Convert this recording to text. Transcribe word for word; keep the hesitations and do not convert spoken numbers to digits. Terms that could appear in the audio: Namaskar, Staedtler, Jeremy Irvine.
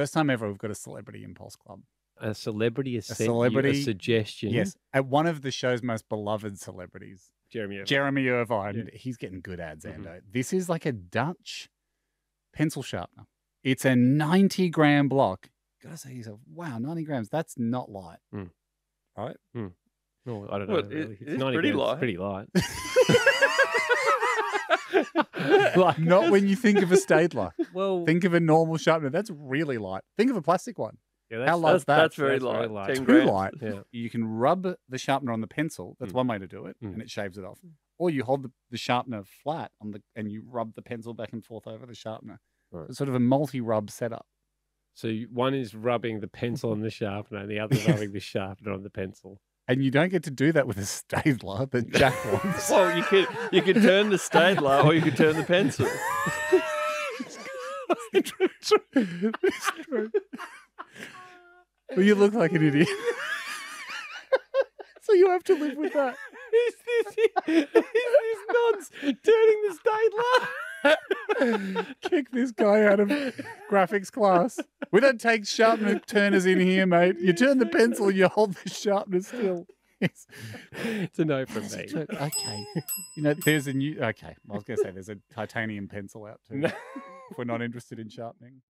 First time ever we've got a Celebrity Impulse Club. A celebrity has a sent celebrity, you a suggestion. Yes, at one of the show's most beloved celebrities. Jeremy Irvine. Jeremy Irvine. Yeah. He's getting good ads, Ando. Mm-hmm. This is like a Dutch pencil sharpener. It's a ninety gram block. Gotta say to yourself, wow, ninety grams, that's not light. Mm. Right? Mm. No, I don't know. Well, really. It's, it's ninety pretty grams, light. It's pretty light. Like, not when you think of a Staedtler. Well, think of a normal sharpener. That's really light. Think of a plastic one. Yeah, that's, how light is that? That's very that's light. Very light. Too grams. Light. Yeah. You can rub the sharpener on the pencil. That's mm. one way to do it, mm. and it shaves it off. Or you hold the, the sharpener flat on the, and you rub the pencil back and forth over the sharpener. Right. It's sort of a multi-rub setup. So you, one is rubbing the pencil on the sharpener, and the other is rubbing the sharpener on the pencil. And you don't get to do that with a Staedtler that Jack wants. Well, you could you could turn the Staedtler or you could turn the pencil. It's true. It's true. Well, you look like an idiot. So you have to live with that. Is this, is this nonce turning the Staedtler? Kick this guy out of graphics class. We don't take sharpener turners in here, mate. You turn the pencil, you hold the sharpener still. It's, it's a no from me. Okay. You know, there's a new... Okay. I was going to say there's a titanium pencil out too. No. If we're not interested in sharpening.